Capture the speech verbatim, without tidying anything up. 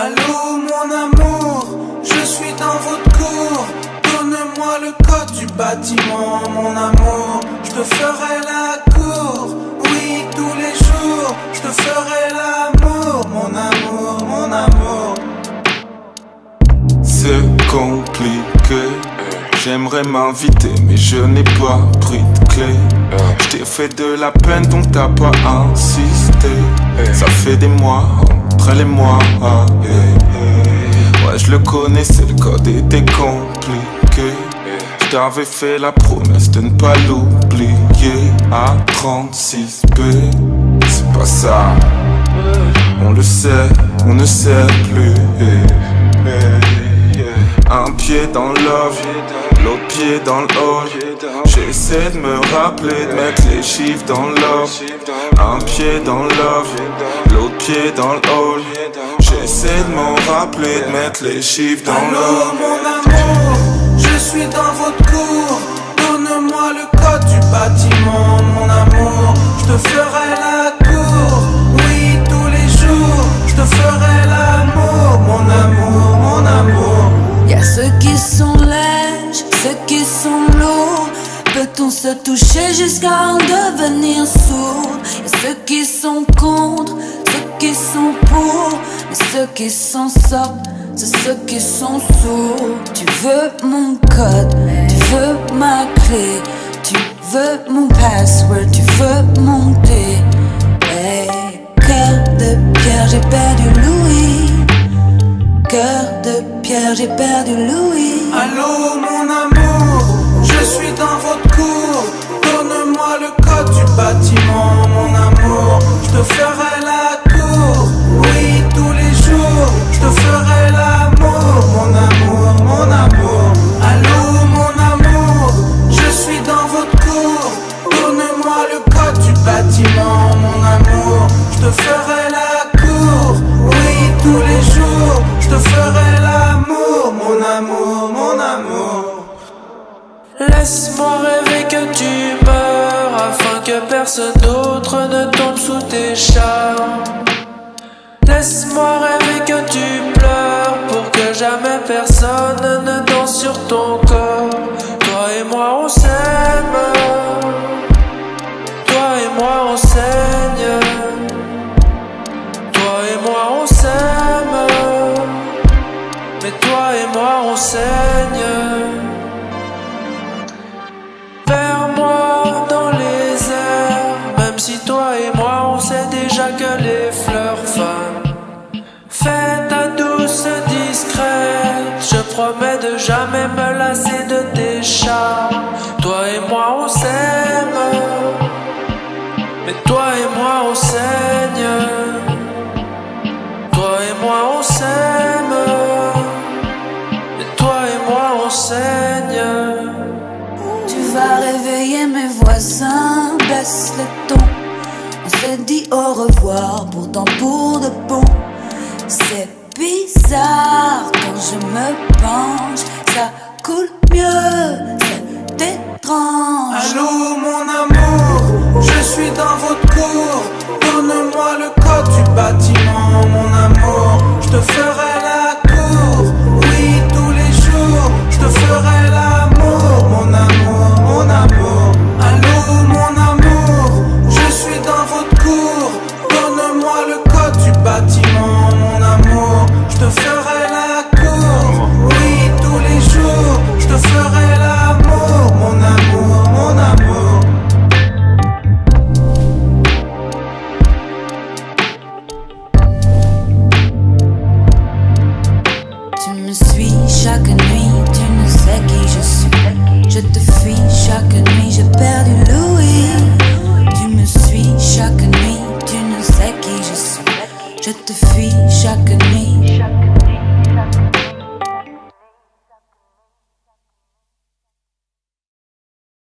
Allô mon amour, je suis dans votre cour. Donne-moi le code du bâtiment mon amour. Je te ferai la cour, oui tous les jours. Je te ferai l'amour mon amour, mon amour. C'est compliqué, j'aimerais m'inviter mais je n'ai pas pris de clé. Je t'ai fait de la peine donc t'as pas insisté. Ça fait des mois, après les mois. Ouais je le connaissais, le code était compliqué. Je t'avais fait la promesse de ne pas l'oublier. À trente-six B, c'est pas ça. On le sait, on ne sait plus. Un pied dans l'off, l'autre pied dans l'hall. J'essaie de me rappeler de mettre les chiffres dans l'or. Un pied dans l'off, l'autre pied dans l'hall. J'essaie de m'en rappeler de mettre les chiffres dans l'or. Allô mon amour, je suis dans votre cour. Donne-moi le code du bâtiment mon amour. Je te ferai la cour, oui tous les jours. Je te ferai l'amour mon amour, mon amour. Y'a ceux qui sont lèches, ceux qui sont lourds. Peut-on se toucher jusqu'à en devenir sourd? Y'a ceux qui sont contre, ceux qui sont pour. Mais ceux qui s'en sortent, c'est ceux qui sont sourds. Tu veux mon code, tu veux ma clé. Tu veux mon password, tu veux mon thé. Hey, cœur de pierre, j'ai perdu Louis. Cœur de pierre, j'ai perdu Louis. Allô mon amour, je suis dans votre cour. Donne-moi le code du bâtiment mon amour. Je te ferai la cour, oui tous les jours. Je te ferai l'amour mon amour, mon amour. Allô mon amour, je suis dans votre cour. Donne-moi le code du bâtiment mon amour. Je te ferai la cour, oui tous les jours. Je te ferai l'amour, mon amour, mon amour. Laisse-moi rêver que tu meurs, afin que personne d'autre ne tombe sous tes charmes. Laisse-moi rêver que tu pleures, pour que jamais personne ne danse sur ton corps. Toi et moi on s'aime, toi et moi on saigne, toi et moi on s'aime. Mais toi et moi on saigne. Perds-moi dans les airs, même si toi et moi on sait déjà que les fleurs fanent. Fais ta douce discrète, je promets de jamais me lasser de tes charmes. Toi et moi on s'aime, mais toi et moi on saigne. Toi et moi on s'aime. Seigneur. Tu vas réveiller mes voisins, baisse le ton. On s'est dit au revoir, pourtant pour de bon. C'est bizarre quand je me penche, ça coule mieux, c'est étrange. Allô mon amour, je suis dans votre cour. Donne-moi le code du bâtiment mon amour. Je te ferai la cour, oui tous les jours. Je te ferai l'amour, mon amour, mon amour. Allô, mon amour, je suis dans votre cour. Donne-moi le code du bâtiment, mon amour. Je te ferai la cour, oui, tous les jours. Je te ferai l'amour, mon amour, mon amour. Tu me suis chaque nuit. Qui je suis, je te fuis chaque nuit, j'ai perdu Louis. Tu me suis chaque nuit, tu ne sais qui je suis, je te fuis chaque nuit.